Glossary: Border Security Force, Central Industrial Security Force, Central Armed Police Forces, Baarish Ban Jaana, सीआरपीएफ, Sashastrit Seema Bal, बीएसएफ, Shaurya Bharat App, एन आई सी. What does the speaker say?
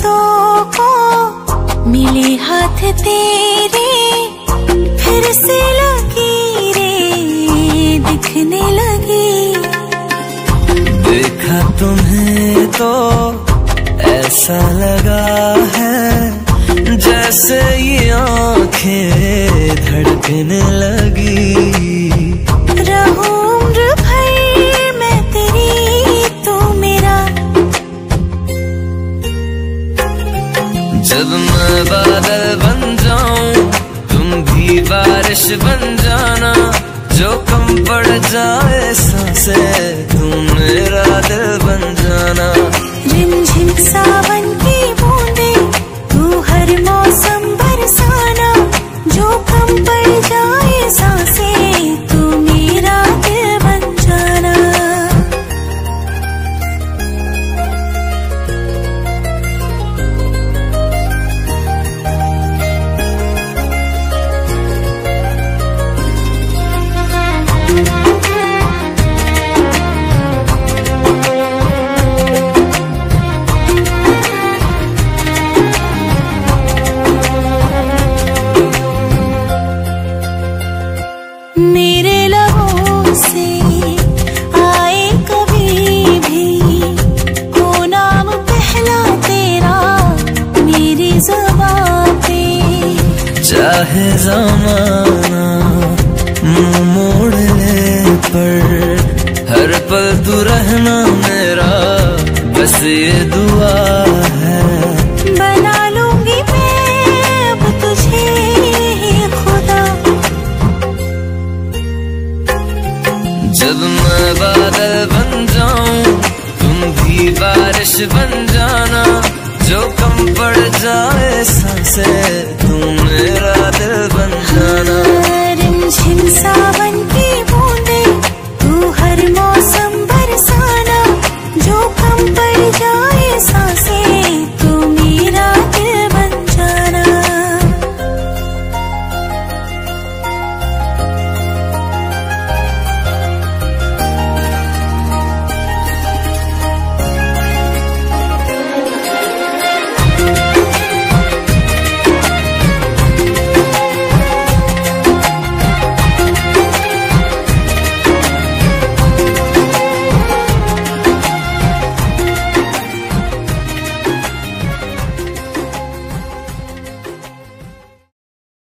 रातों को मिले हाथ तेरे, फिर से लकीरें दिखने लगी। देखा तुम्हें तो ऐसा लगा है जैसे ये आंखें धड़कने लगी। जब मैं बादल बन जाऊं, तुम भी बारिश बन जाना। जो कम पड़ जाए सांसें, तुम मेरा दिल बन जाना। रिमझिम सावन की बूंदे, तू हर मौसम बरसाना। जो कम पड़ जाए सांसें, तू मेरा दिल बन जाना। चाहे ज़माना मुँह मोड़ने पर, हर पल तू रहना मेरा, बस ये दुआ है। बना लूंगी मैं अब तुझे ही खुदा। जब मैं बादल बन जाऊं, तुम भी बारिश बन